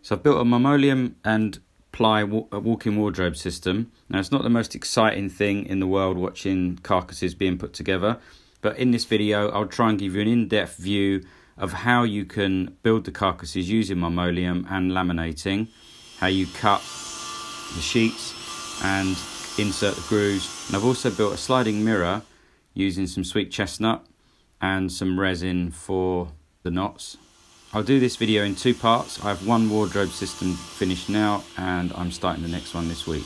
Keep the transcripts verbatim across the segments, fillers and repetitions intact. So I've built a Marmoleum and Ply walk-in wardrobe system. Now, it's not the most exciting thing in the world watching carcasses being put together, but in this video I'll try and give you an in-depth view of how you can build the carcasses using Marmoleum and laminating, how you cut the sheets and insert the grooves. And I've also built a sliding mirror using some sweet chestnut and some resin for the knots. I'll do this video in two parts. I have one wardrobe system finished now and I'm starting the next one this week.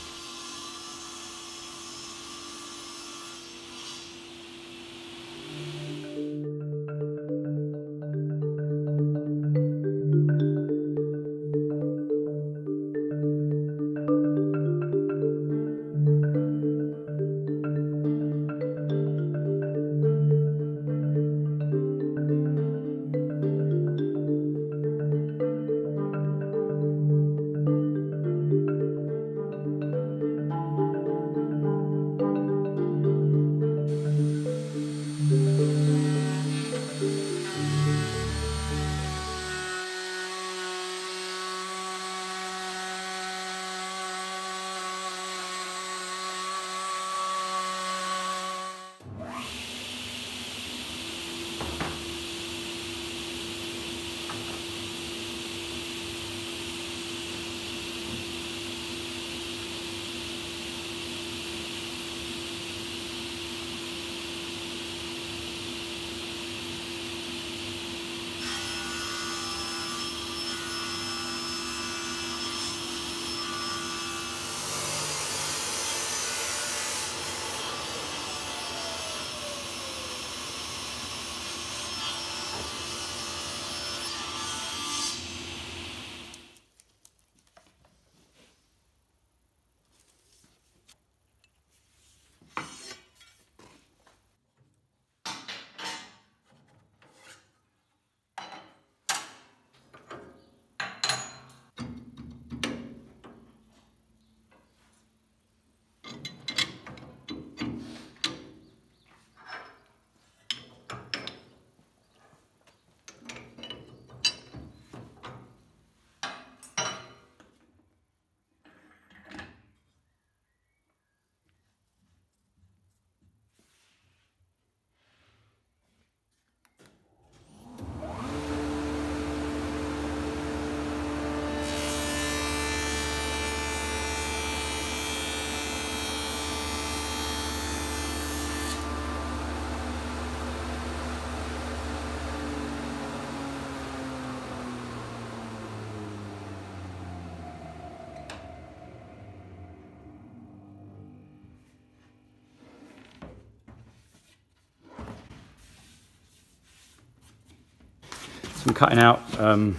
So I'm cutting out um,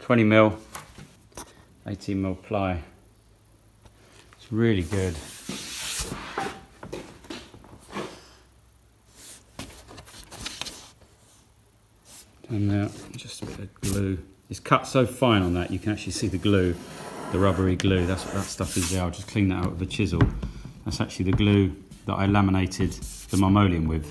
twenty mil, eighteen mil ply. It's really good. And now just a bit of glue. It's cut so fine on that you can actually see the glue, the rubbery glue. That's what that stuff is there. I'll just clean that out with a chisel. That's actually the glue that I laminated the Marmoleum with.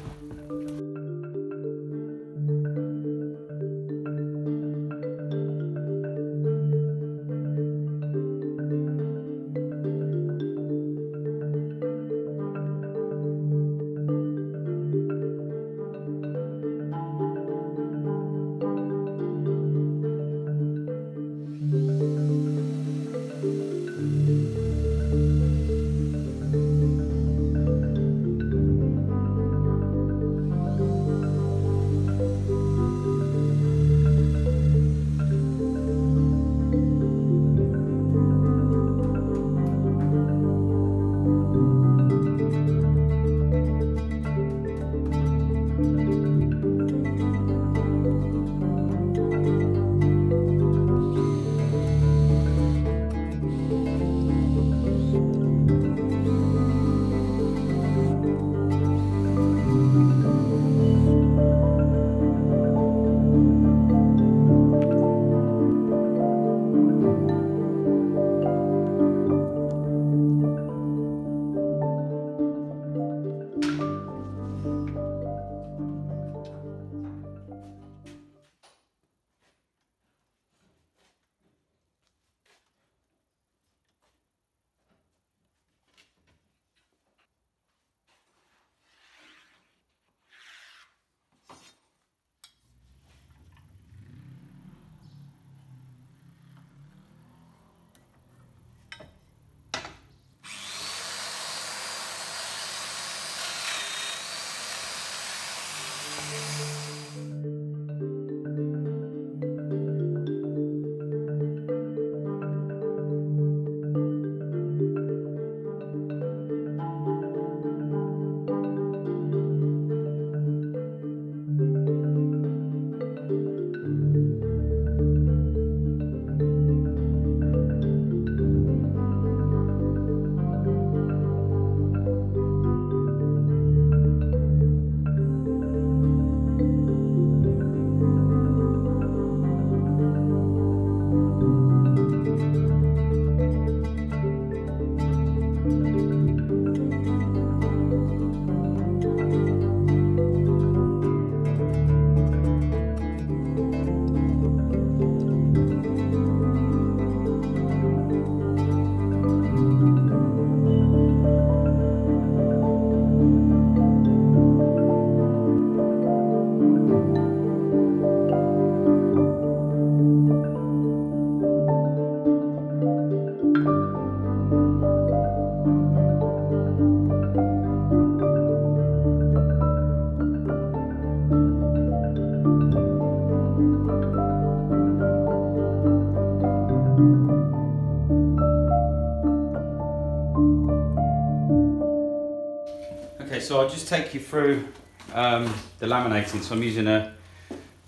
so I'll just take you through um, the laminating. So I'm using a,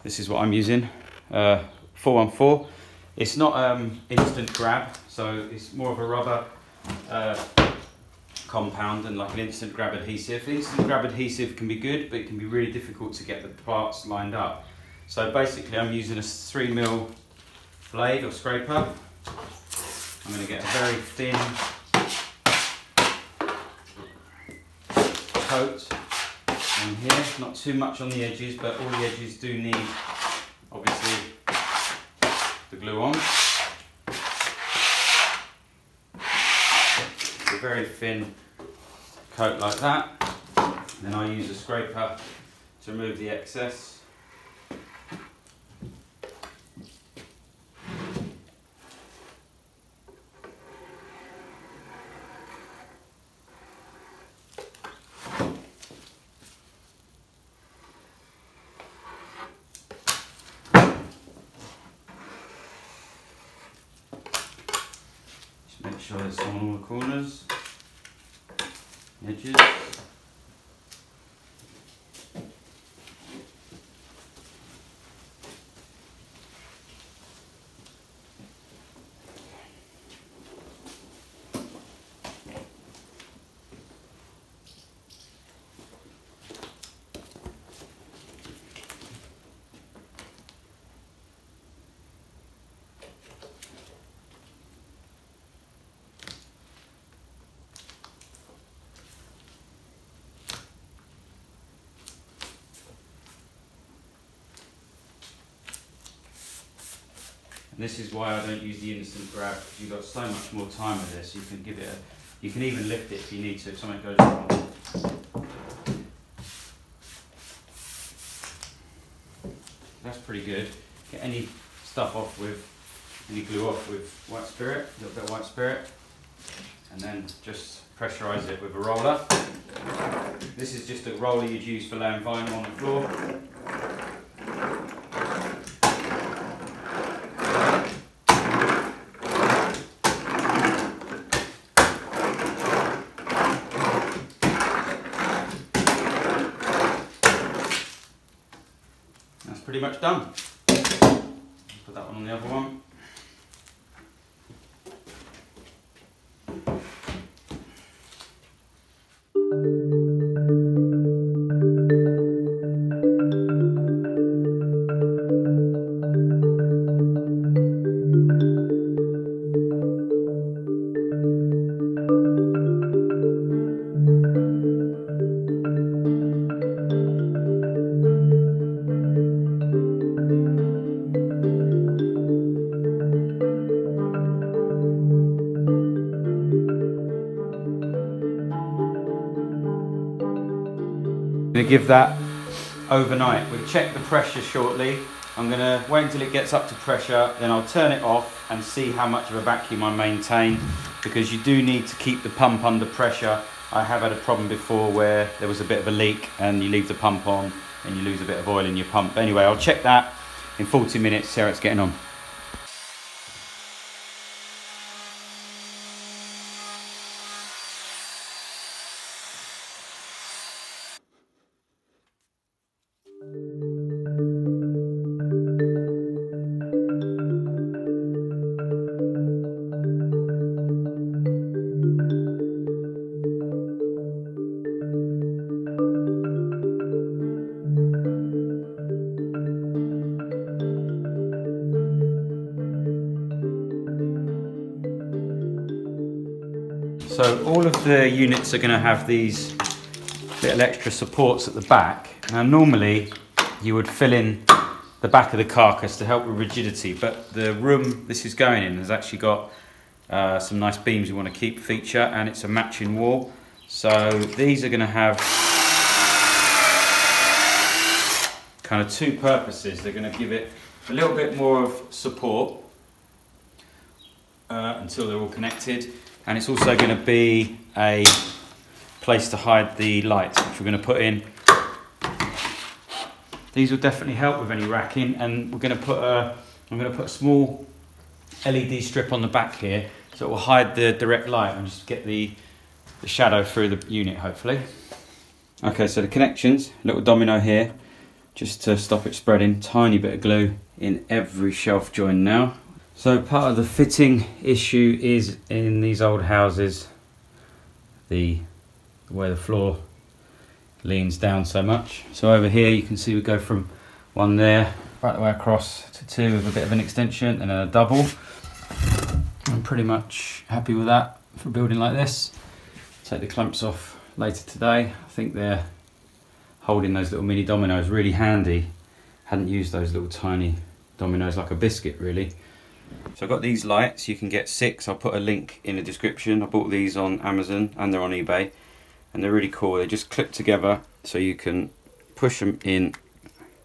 this is what I'm using, uh, four one four. It's not um, instant grab, so it's more of a rubber uh, compound than like an instant grab adhesive. Instant grab adhesive can be good, but it can be really difficult to get the parts lined up. So basically I'm using a three mil blade or scraper. I'm going to get a very thin coat on here, not too much on the edges, but all the edges do need obviously the glue on. A very thin coat like that, and then I use a scraper to remove the excess. Make sure it's on all the corners, edges. And this is why I don't use the instant grab, because you've got so much more time with this. You can give it a, you can even lift it if you need to, if something goes wrong. That's pretty good. Get any stuff off with, any glue off with white spirit, a little bit of white spirit. And then just pressurize it with a roller. This is just a roller you'd use for laying vinyl on the floor. Pretty much done. Put that one on the other one. Going to give that overnight. We'll check the pressure shortly. I'm going to wait until it gets up to pressure, then I'll turn it off and see how much of a vacuum I maintain, because you do need to keep the pump under pressure. I have had a problem before where there was a bit of a leak and you leave the pump on and you lose a bit of oil in your pump. But anyway, I'll check that in forty minutes, see how it's getting on. So all of the units are going to have these little extra supports at the back. Now normally you would fill in the back of the carcass to help with rigidity, but the room this is going in has actually got uh, some nice beams you want to keep feature, and it's a matching wall. So these are going to have kind of two purposes. They're going to give it a little bit more of support uh, until they're all connected. And it's also going to be a place to hide the lights, which we're going to put in. These will definitely help with any racking, and we're going to put a, I'm going to put a small L E D strip on the back here, so it will hide the direct light and just get the, the shadow through the unit, hopefully. Okay, so the connections, little domino here, just to stop it spreading. Tiny bit of glue in every shelf join now. So part of the fitting issue is in these old houses, the where the floor leans down so much. So over here you can see we go from one there right the way across to two with a bit of an extension and a double. I'm pretty much happy with that for a building like this. Take the clamps off later today. I think they're holding those little mini dominoes really handy. Hadn't used those little tiny dominoes like a biscuit really. So I've got these lights, you can get six, I'll put a link in the description. I bought these on Amazon and they're on eBay and they're really cool. They're just clipped together so you can push them in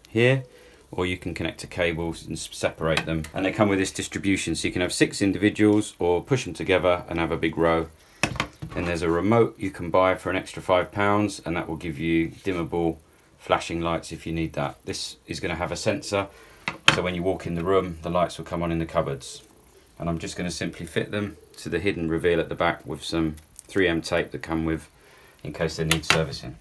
here or you can connect to cables and separate them. And they come with this distribution so you can have six individuals or push them together and have a big row. Then there's a remote you can buy for an extra five pounds and that will give you dimmable flashing lights if you need that. This is going to have a sensor. So when you walk in the room, the lights will come on in the cupboards. And I'm just going to simply fit them to the hidden reveal at the back with some three M tape that come with in case they need servicing.